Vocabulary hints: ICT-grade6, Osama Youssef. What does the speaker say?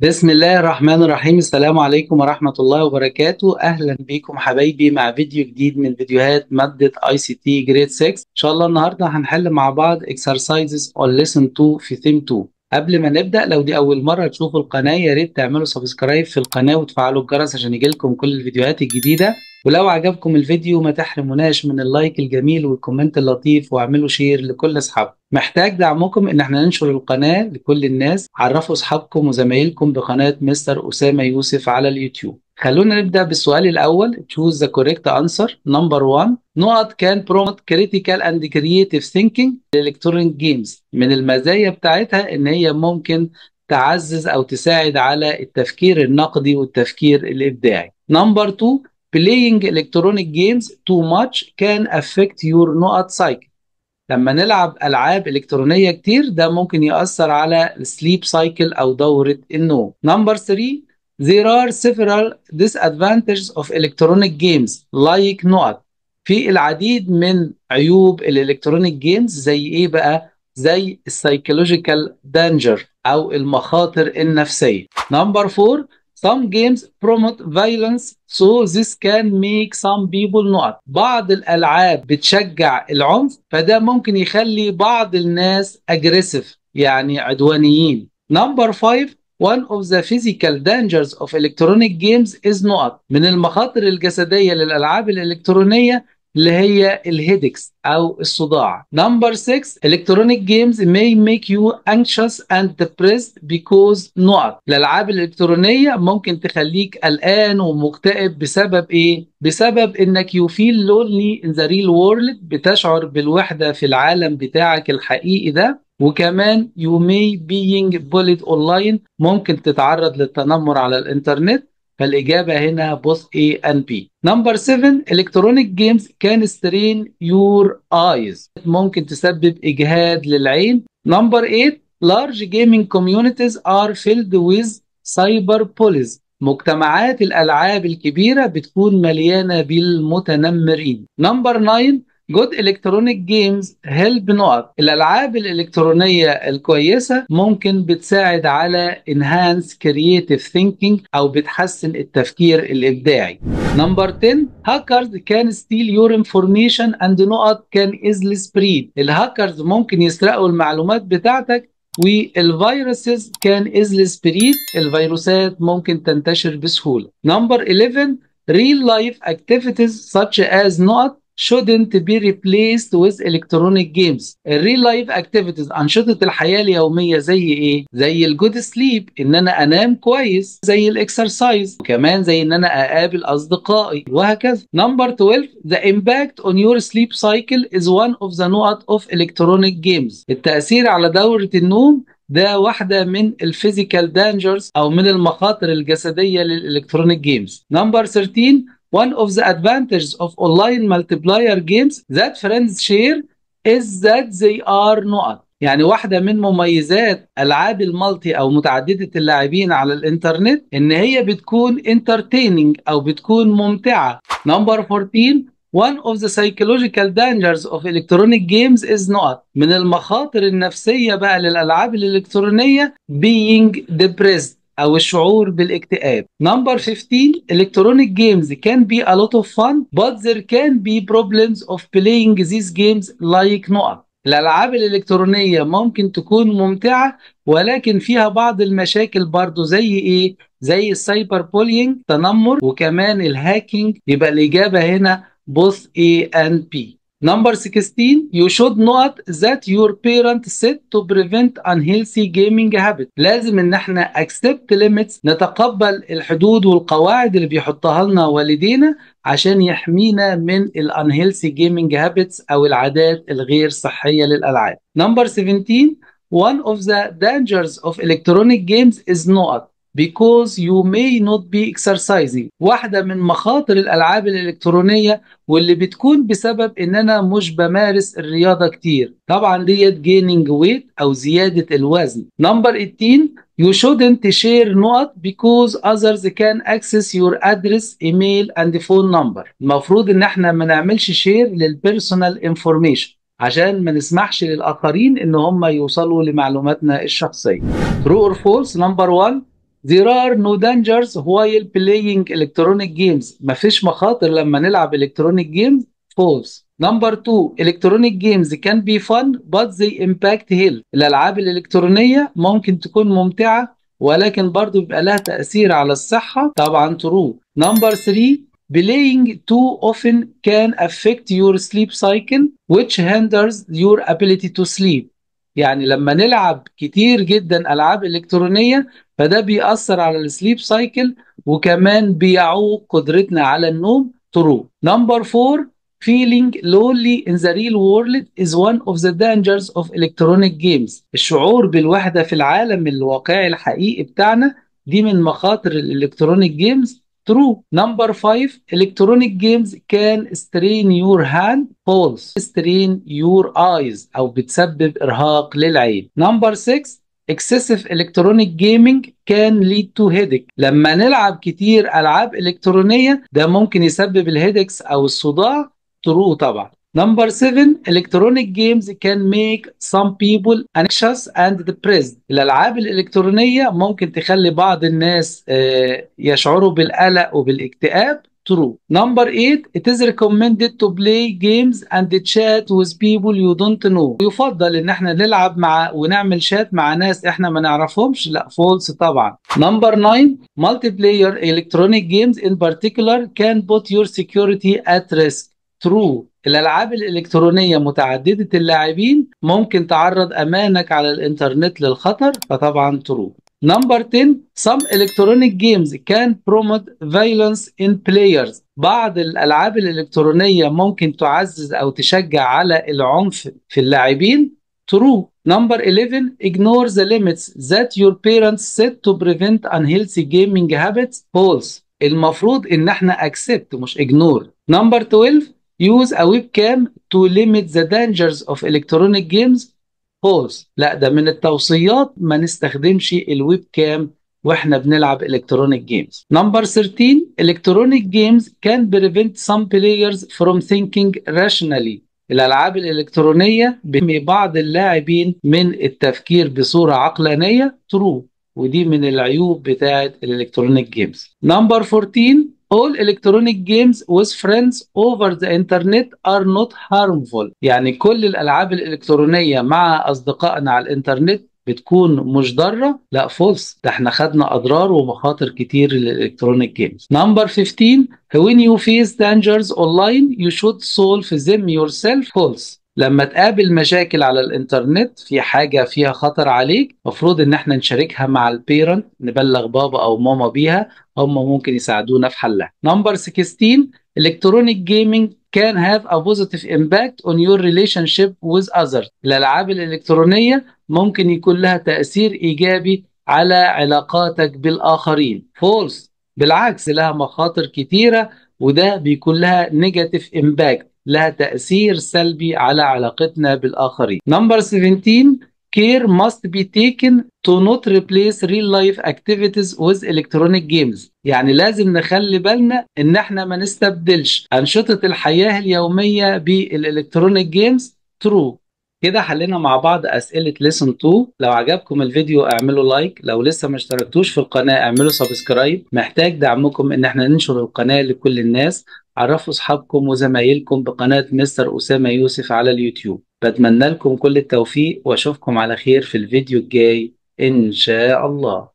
بسم الله الرحمن الرحيم. السلام عليكم ورحمة الله وبركاته. أهلا بيكم حبايبي مع فيديو جديد من فيديوهات مادة ICT Grade 6. إن شاء الله النهاردة هنحل مع بعض Exercises on Lesson 2 في Theme 2. قبل ما نبدأ، لو دي أول مرة تشوفوا القناة يا ريت تعملوا سبسكرايب في القناة وتفعلوا الجرس عشان يجيلكم كل الفيديوهات الجديدة. ولو عجبكم الفيديو ما تحرموناش من اللايك الجميل والكومنت اللطيف، واعملوا شير لكل اصحابكم. محتاج دعمكم ان احنا ننشر القناه لكل الناس. عرفوا اصحابكم وزمايلكم بقناه مستر اسامه يوسف على اليوتيوب. خلونا نبدا بالسؤال الاول. choose the correct answer. number 1 نقط can promote critical and creative thinking electronic games. من المزايا بتاعتها ان هي ممكن تعزز او تساعد على التفكير النقدي والتفكير الابداعي. number 2 Playing electronic games too much can affect your نقط cycle. لما نلعب ألعاب إلكترونية كتير ده ممكن يأثر على sleep cycle أو دورة النوم. Number 3 There are several disadvantages of electronic games like نقط. في العديد من عيوب الإلكترونيك جيمز. زي إيه بقى؟ زي psychological danger أو المخاطر النفسية. Number 4 Some games promote violence, so this can make some people not. بعض الألعاب بتشجع العنف فده ممكن يخلي بعض الناس aggressive يعني عدوانيين. Number 5 One of the physical dangers of electronic games is not. من المخاطر الجسدية للألعاب الإلكترونية اللي هي الهيدكس أو الصداع. Number 6 Electronic games may make you anxious and depressed because not. الألعاب الإلكترونية ممكن تخليك قلقان ومكتئب بسبب إيه؟ بسبب إنك you feel lonely in the real world. بتشعر بالوحدة في العالم بتاعك الحقيقي ده. وكمان you may being bullied online. ممكن تتعرض للتنمر على الإنترنت. فالإجابة هنا both A and B. Number 7 Electronic games can strain your eyes. ممكن تسبب إجهاد للعين. Number 8 Large gaming communities are filled with cyber police. مجتمعات الألعاب الكبيرة بتكون مليانة بالمتنمرين. Number 9 Good electronic games help not. الألعاب الإلكترونية الكويسة ممكن بتساعد على enhance creative thinking أو بتحسن التفكير الإبداعي. Number 10 Hackers can steal your information and not can easily spread. الهاكرز ممكن يسرقوا المعلومات بتاعتك. والفيروسز can easily spread. الفيروسات ممكن تنتشر بسهولة. Number 11 Real life activities such as not shouldn't be replaced with electronic games. الريل لايف اكتيفيتيز انشطه الحياه اليوميه زي ايه؟ زي الجود سليب ان انا انام كويس، زي الاكسرسايز، وكمان زي ان انا اقابل اصدقائي وهكذا. نمبر 12 The impact on your sleep cycle is one of the نقط of electronic games. التاثير على دوره النوم ده واحدة من الفيزيكال دانجرز او من المخاطر الجسدية للإلكترونيك جيمز. نمبر 13 One of the advantages of online multiplayer games that friends share is that they are not. يعني واحدة من مميزات ألعاب المالتي أو متعددة اللاعبين على الإنترنت إن هي بتكون entertaining أو بتكون ممتعة. Number 14 One of the psychological dangers of electronic games is not. من المخاطر النفسية بقى للألعاب الإلكترونية being depressed أو الشعور بالاكتئاب. Number 15 Electronic games can be a lot of fun but there can be problems of playing these games like نقط. الألعاب الإلكترونية ممكن تكون ممتعة ولكن فيها بعض المشاكل برضو زي إيه؟ زي السايبر بولينج تنمر وكمان الهاكينج. يبقى الإجابة هنا both A and B. Number 16 You should note that your parents said to prevent unhealthy gaming habits. لازم ان احنا accept limits نتقبل الحدود والقواعد اللي بيحطها لنا والدينا عشان يحمينا من ال unhealthy gaming habits او العادات الغير صحية للألعاب. Number 17 One of the dangers of electronic games is not. Because you may not be exercising. واحدة من مخاطر الألعاب الإلكترونية واللي بتكون بسبب إن أنا مش بمارس الرياضة كتير. طبعا ديت gaining weight أو زيادة الوزن. Number 18 You shouldn't share نقط because others can access your address, email and phone number. المفروض إن احنا ما نعملش شير للpersonal information. عشان ما نسمحش للآخرين إن هم يوصلوا لمعلوماتنا الشخصية. True or false. Number 1 There are no dangers while playing electronic games. مفيش مخاطر لما نلعب electronic games. False. Number 2. Electronic games can be fun but they impact health. الألعاب الإلكترونية ممكن تكون ممتعة ولكن برضو بيبقى لها تأثير على الصحة. طبعا true. Number 3. Playing too often can affect your sleep cycle which hinders your ability to sleep. يعني لما نلعب كتير جدا ألعاب إلكترونية فده بيأثر على السليب سايكل وكمان بيعوق قدرتنا على النوم. true. Number 4. Feeling lonely in the real world is one of the dangers of electronic games. الشعور بالوحدة في العالم الواقعي الحقيقي بتاعنا دي من مخاطر الإلكترونيك جيمز. true. Number 5. Electronic games can strain your hand. false. strain your eyes أو بتسبب إرهاق للعين. Number 6. Excessive electronic gaming can lead to headache. لما نلعب كتير ألعاب إلكترونية ده ممكن يسبب الهيدكس أو الصداع. true طبعا. Number 7. Electronic games can make some people anxious and depressed. الألعاب الإلكترونية ممكن تخلي بعض الناس يشعروا بالقلق وبالاكتئاب. true. Number 8. It is recommended to play games and chat with people you don't know. يفضل إن احنا نلعب مع ونعمل شات مع ناس احنا ما نعرفهمش. لا false طبعا. Number 9. Multiplayer electronic games in particular can put your security at risk. true. الألعاب الإلكترونية متعددة اللاعبين ممكن تعرض أمانك على الإنترنت للخطر فطبعا true. Number 10. Some electronic games can promote violence in players. بعض الألعاب الإلكترونية ممكن تعزز أو تشجع على العنف في اللاعبين. true. Number 11. Ignore the limits that your parents set to prevent unhealthy gaming habits. false. المفروض إن احنا accept مش ignore. Number 12. Use a webcam to limit the dangers of electronic games. false. لا ده من التوصيات ما نستخدمش الويب كام واحنا بنلعب electronic games. Number 13. Electronic games can prevent some players from thinking rationally. الألعاب الإلكترونية بتمنع بعض اللاعبين من التفكير بصورة عقلانية. true. ودي من العيوب بتاعت الإلكترونيك جيمز. Number 14. All electronic games with friends over the internet are not harmful. يعني كل الألعاب الإلكترونية مع أصدقائنا على الإنترنت بتكون مش ضارة. لا false. ده احنا خدنا أضرار ومخاطر كتير للإلكترونيك جيمز. Number 15. When you face dangers online you should solve them yourself. false. لما تقابل مشاكل على الانترنت في حاجة فيها خطر عليك مفروض ان احنا نشاركها مع البيرنت نبلغ بابا او ماما بيها هم ممكن يساعدونا في حلها. Number 16. Electronic gaming can have a positive impact on your relationship with others. الألعاب الإلكترونية ممكن يكون لها تأثير إيجابي على علاقاتك بالآخرين. false. بالعكس لها مخاطر كتيرة وده بيكون لها negative impact. لها تأثير سلبي على علاقتنا بالآخرين. Number 17. Care must be taken to not replace real life activities with electronic games. يعني لازم نخلي بالنا إن احنا ما نستبدلش أنشطة الحياة اليومية بالإلكترونيك جيمز. true. كده حلينا مع بعض أسئلة lesson 2. لو عجبكم الفيديو اعملوا لايك. لو لسه ما اشتركتوش في القناة اعملوا سبسكرايب. محتاج دعمكم إن احنا ننشر القناة لكل الناس. عرفوا أصحابكم وزمايلكم بقناة مستر أسامة يوسف على اليوتيوب. بتمنى لكم كل التوفيق وأشوفكم على خير في الفيديو الجاي إن شاء الله.